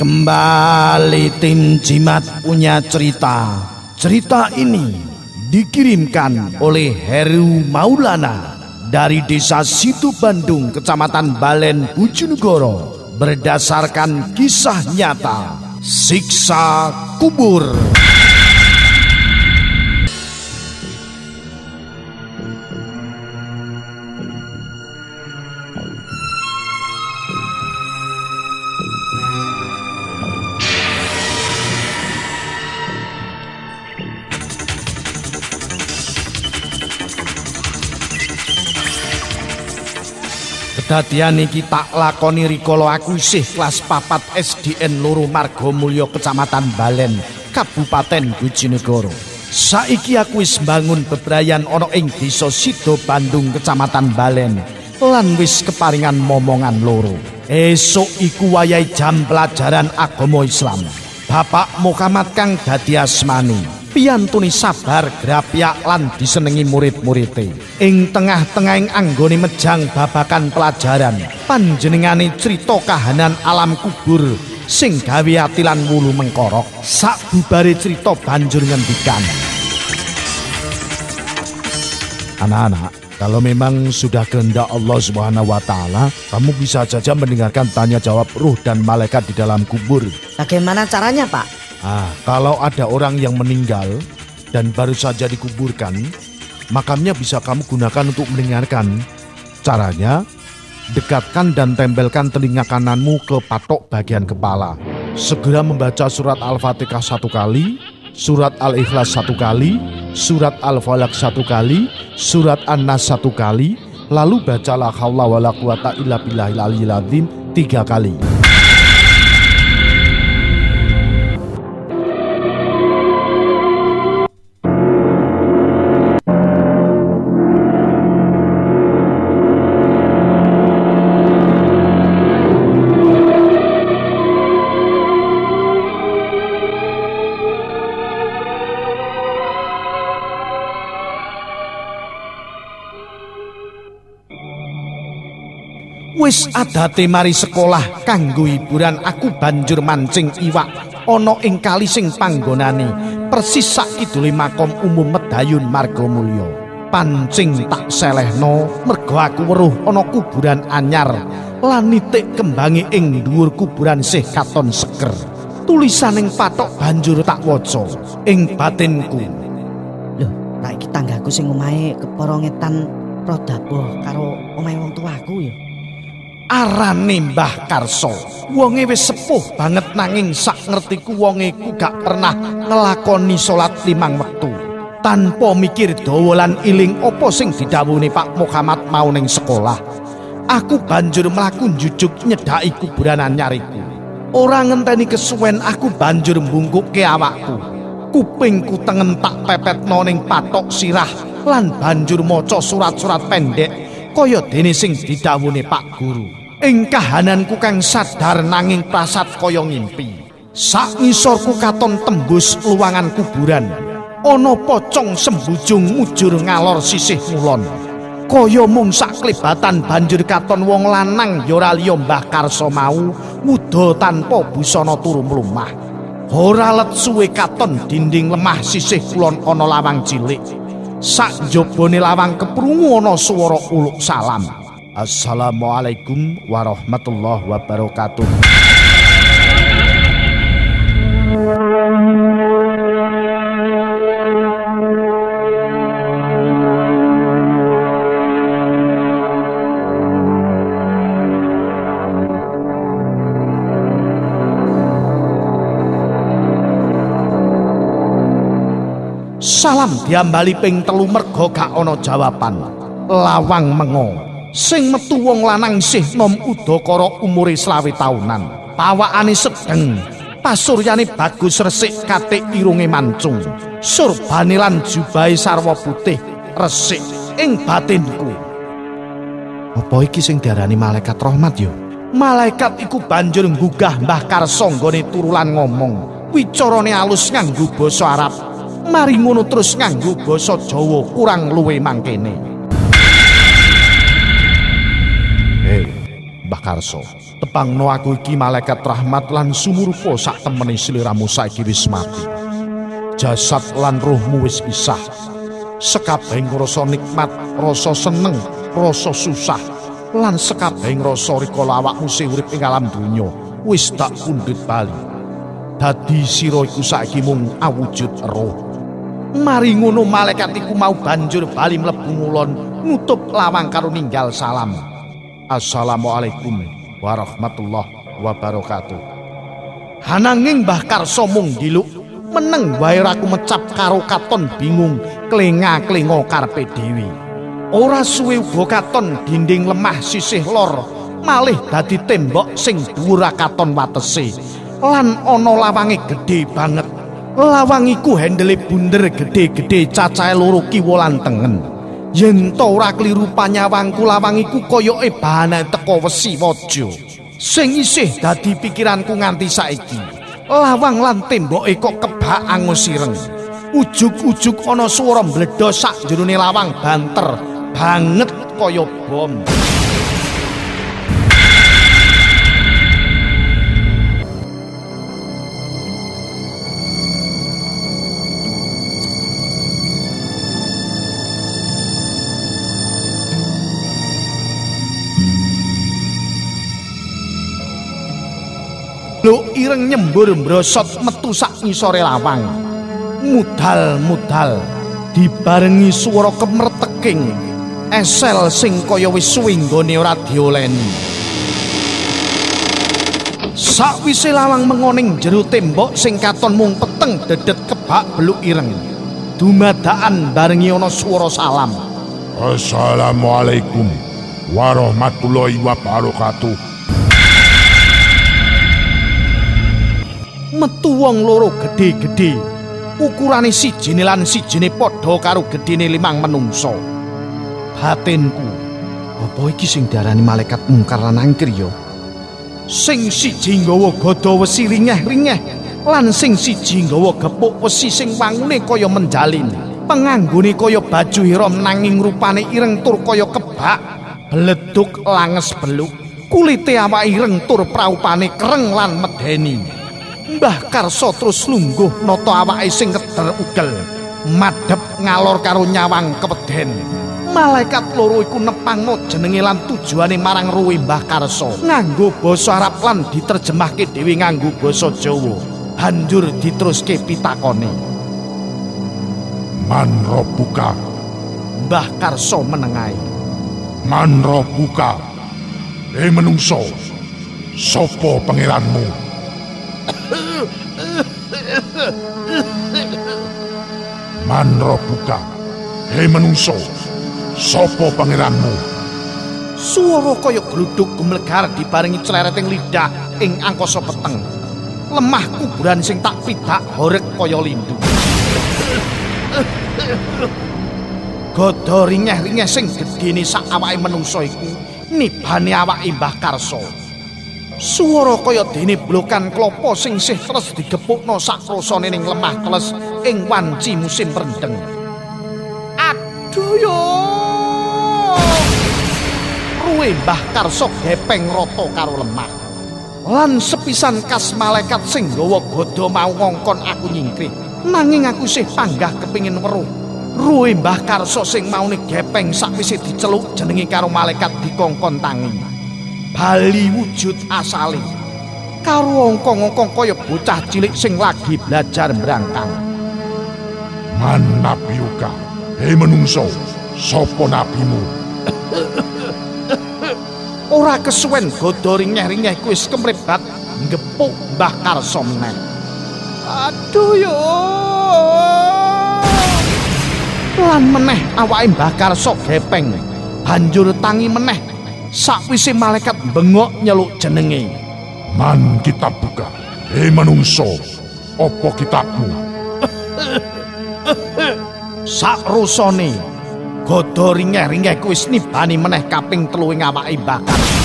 Kembali tim Jimat punya cerita. Cerita ini dikirimkan oleh Heru Maulana dari desa Situ Bandung, Kecamatan Balen, Bojonegoro, berdasarkan kisah nyata Siksa Kubur. Kedadian iki tak lakoni rikala aku isih kelas 4 SDN loro Margomulyo, Kecamatan Balen, Kabupaten Bojonegoro. Saiki aku wis mbangun bebrayan ana ing desa Sido Bandung, Kecamatan Balen, lan wis keparingan momongan loro. Esuk iku wayahe jam pelajaran agama Islam. Bapak Muhammad Kang Gadi Asmani piyantuni sabar, grapyak lan disenengi murid-murite. Ing tengah-tengahing anggone mejang babakan pelajaran, panjenengane crita kahanan alam kubur sing gawe ati lan wulu mengkorok. Sabubare crita banjur ngendikan, "Anak-anak, kalau memang sudah kehendak Allah Subhanahu wa taala, kamu bisa saja mendengarkan tanya jawab ruh dan malaikat di dalam kubur." "Bagaimana caranya, Pak?" Kalau ada orang yang meninggal dan baru saja dikuburkan, makamnya bisa kamu gunakan untuk mendengarkan. Caranya, dekatkan dan tempelkan telinga kananmu ke patok bagian kepala. Segera membaca surat Al-Fatihah 1 kali, surat Al-Ikhlas 1 kali, surat Al-Falaq 1 kali, surat An-Nas 1 kali, lalu baca la haula wala quwata illa billahil aliyil azim 3 kali. Wis adate mari sekolah kanggo hiburan, aku banjur mancing iwak ana ing kali sing panggonane persis sak kidule makom umum Medayun Margomulyo. Pancing tak selehno mergo aku weruh ana kuburan anyar lan nitik kembangi ing dhuwur kuburan sih katon seger. Tulisaning patok banjur tak waca ing batinku, "Lho, saiki tanggaku sing omahe keporongetan prodabo karo omahe wong tuaku ya." Arane Mbah Karso, wonge wis sepuh banget nanging sak ngertiku wonge ku gak pernah ngelakoni sholat 5 wektu. Tanpa mikir dawalan iling opo sing didhawuhi Pak Muhammad mau ning sekolah, aku banjur mlaku njujuk nyedhaki kuburan anyariku. Ora ngenteni kesuwen aku banjur mbungkuke awakku. Kupingku tengen tak pepetno ning patok sirah lan banjur maca surat-surat pendek kaya dene sing didhawuhi Pak Guru. Ing kahananku kang sadar nanging prasat kaya ngimpi. Sak ngisorku katon tembus luangan kuburan, ana pocong sembujung mujur ngalor sisih ngulon. Kaya mung sak klebatan banjur katon wong lanang ya ora liya Mbah Karso mau, wuda tanpa busana turu mlumah. Ora let suwe katon dinding lemah sisih kulon ana lawang cilik. Sak jabone lawang keprungu ana swara uluk salam, "Assalamualaikum warahmatullahi wabarakatuh." Salam diambali ping 3 mergo gak ana jawaban. Lawang mengo. Sing metu wong lanang sih nom udakara umure 20 tahunan. Pawakane sedeng, pasuryane bagus resik, katik irunge mancung, surbane lan jubahe sarwa putih resik. Ing batinku, "Apa iki sing diarani malaikat rahmat yo?" Malaikat iku banjur nggugah Mbah Karso nggone turu lan ngomong. Wicarane alus nganggo basa Arab, mari ngono terus nganggo basa Jawa kurang luwe mangkene. harso. Tepang no aku iki malaikat rahmat lan sumurpo sak temeni seliramu saiki wis mati. Jasad lan rohmu wis isah. Sekabehing rasa nikmat, rasa seneng, rasa susah, lan sekabehing rasa rikala awakmu sing urip ing alam donya wis tak pundhut bali. Dadi sira iku saiki mung awujud roh. Mari ngono malaikat iku mau banjur bali mlebu ngulon nutup lawang karo ninggal salam. Assalamualaikum warahmatullahi wabarakatuh. Hananging Mbah Karso mung diluk meneng wae aku mecap karo katon bingung klenga-klengo karepe dhewe. Ora suwe uga katon dinding lemah sisih lor malih dadi tembok sing dhuwur katon watese lan ana lawange gedhe banget. Lawang iku hendele bunder gede-gede cacahe loro kiwa lan tengen. Yen ta ora kliru panyawangku lawang iku koyoke bahane teko wesi waja. Sing isih dadi pikiranku nganti saiki. Lawang lan temboke kok kebak angus ireng. Ujug-ujug ana swara mbledhos sak jerone lawang banter banget kaya bom. Lho ireng nyembur mbrosot metu sak ngisore lawang. Mudal-mudal dibarengi swara kemreteking esel sing kaya wis suwe nggone ora dioleni. Sakwise lawang mengoning jero tembok sing katon mung peteng dedet kebak beluk ireng. Dumadakan barengi ana swara salam. Assalamualaikum warahmatullahi wabarakatuh. Metu wong loro gedhe-gedhe ukurane sijine lan sijine padha karo gedene limang menungso. Batinku, apa iki sing diarani malaikat mungkar lan nangkir ya? Sing siji nggawa gada wesi ringeh-ringeh lan sing siji nggawa gepuk wesi sing wangune kaya menjalin. Penganggone kaya baju hiram nanging rupane ireng tur kaya kebak bleduk langes beluk. Kulite awake ireng tur praupane kereng lan medeni. Mbah Karso terus lungguh noto awake sing keder ugel madhep ngalor karo nyawang kepeden. Malaikat loro iku nepangno jenenge lan tujuane marang ruwe Mbah Karso nganggo basa Arab lan diterjemahke dhewe nganggo basa Jawa. Banjur diteruske pitakone, "Man robuka?" Mbah Karso menengahi, "Man robuka?" "Eh menungso, sapa pangeranmu?" "Man robuka?" "Hei menungso, sapa pangeranmu?" Suara kaya gluduk gumlegar dibarengi clereting lidah ing angkasa peteng. Lemah kuburan sing tak pidak horeg kaya lindu. Gada ringeh-ringeh sing gedene sak awake menungso iku nibane awake Mbah Karso. Suara kaya dene blokan klopo sing sih terus digepukno sak rasane ning lemah keles ing wanci musim rendeng. "Aduh yo!" Ruwe Mbah Karso gepeng rata karo lemah. Lan sepisan kas malaikat sing nggawa gada mau ngongkon aku nyingkrih. Nanging aku sih panggah kepingin weruh. Ruwe Mbah Karso sing maune gepeng sakwise diceluk jenenge karo malaikat dikongkon tangi. Bali wujud asale karo ongkong-ongkong kaya bocah cilik sing lagi belajar merangkang. "Man nabiyuka?" "Hei menungso, sapa nabimu?" Ora kesuwen gada ringeh-ringeh kuwi wis kemrebat ngepuk Mbah Karso meneh. "Aduh yo!" Lan meneh awake Mbah Karso gepeng. Banjur tangi meneh. Sakwise malaikat bengok nyeluk jenenge, "Man kitab buka?" "Hei manungso, opo kitabmu?" Sakrusane gada ringeh-ringeh wis nibani meneh kaping telu ing awake Mbah Karso.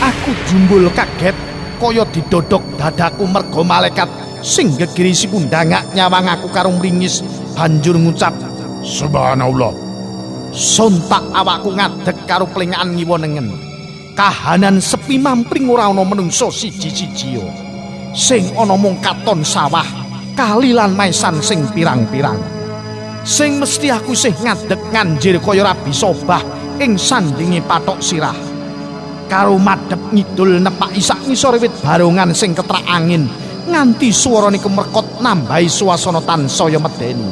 Aku jumbul kaget kaya didodhok dadaku merga malaikat sing gegirisi pundhangak nyawang aku karo mringis banjur ngucap, "Subhanallah." Sontak awakku ngadeg karo plengakan ngiwa nengen. kahanan sepi mampring ora ana menungsa siji-sijia. Sing ana mung katon sawah, kali lan maisan sing pirang-pirang. Sing mesti aku sih ngadeg nganjir kaya rabi sobah ing sandingi patok sirah. Karo madhep ngidul nepaki sak ngisor wit barongan sing ketrak angin, nganti suarane kemerkot nambahi swasana tansaya medeni.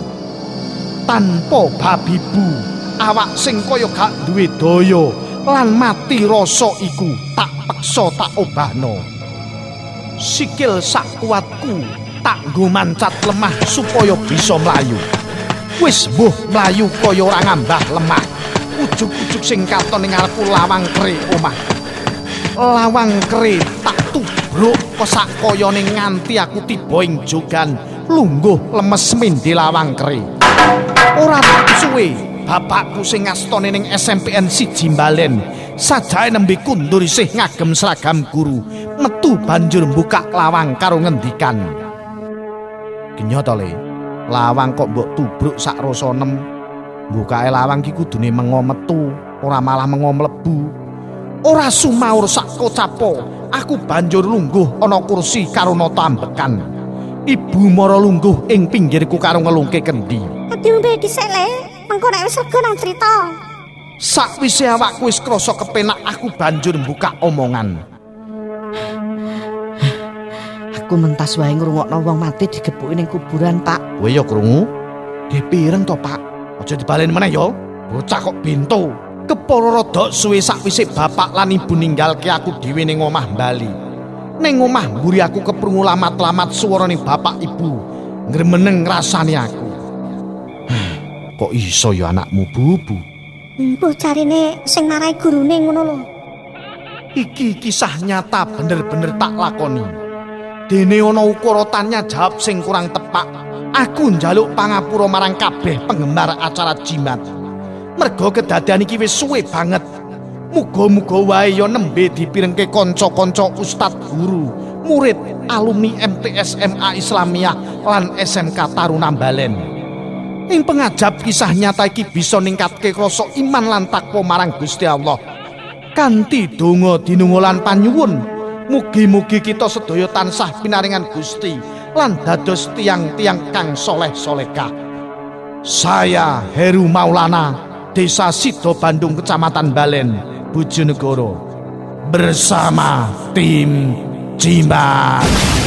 Tanpa babibu, awak sing kaya gak duwe daya lan mati rasa iku tak peksa tak obahno. Sikil sak kuatku tak nggo mancat lemah supaya bisa mlayu. Wis mbuh mlayu kaya ora ngambah lemah. Ujug-ujug sing katon ning ngarepku lawang kere omah. Lawang kere tak tubruk kesak koyone nganti aku tiba ing jogan lungguh lemes mindhi lawang kere. Ora suwe bapakku sing ngastone ning SMPN si Jimbalen sajake nembe kundur isih ngagem seragam guru, metu banjur mbuka lawang karo ngendikan, "Genyotole, lawang kok mbok tubruk sak rasa nem. Mbukae lawang ki kudune mengo metu, ora malah mengo mlebu. Ora sumaur sak kocapo, aku banjur lungguh ana kursi karo nata ambekan. Ibu mara lungguh ing pinggirku karo ngelungke kendi. Diombe dhisik le, mengko nek wis lega nang crita." Sakwise awakku wis krasa kepenak, aku banjur mbuka omongan. "Aku mentas wae ngrungokno wong mati digepuki ning kuburan, Pak." "Kowe ya krungu? Dhe pireng to, Pak? Aja dibalen meneh ya. Bocah kok bento." Kepara rodok suwe sakwise bapak lan ibu ninggalke aku dhewe ning omah bali. Ning omah mburi aku keprungu lamat-lamat suarane bapak ibu. Ngremeneng rasane aku. "Kok iso ya anakmu, Bu, Bu?" "Mbuh carine sing marai gurune ngono lho." Iki kisah nyata bener-bener tak lakoni. Dene ana ukara tanya jawab sing kurang tepak, aku njaluk pangapura marang kabeh penggemar acara jimat. Mergo kedadean iki wis suwe banget. Muga-muga wae ya nembe dipirengke kanca-kanca ustad guru, murid, alumni MTS MA Islamiyah lan SMK Tarunambalen. Ing pengajab kisah nyata iki bisa ningkatke rasa iman lan takwa marang Gusti Allah. Kanthi donga dinunga lan panyuwun, mugi-mugi kita sedaya tansah pinaringan Gusti lan dados tiang-tiang kang soleh-solehah. Saya Heru Maulana, Desa Sido Bandung, Kecamatan Balen, Bojonegoro, bersama tim JIMAT.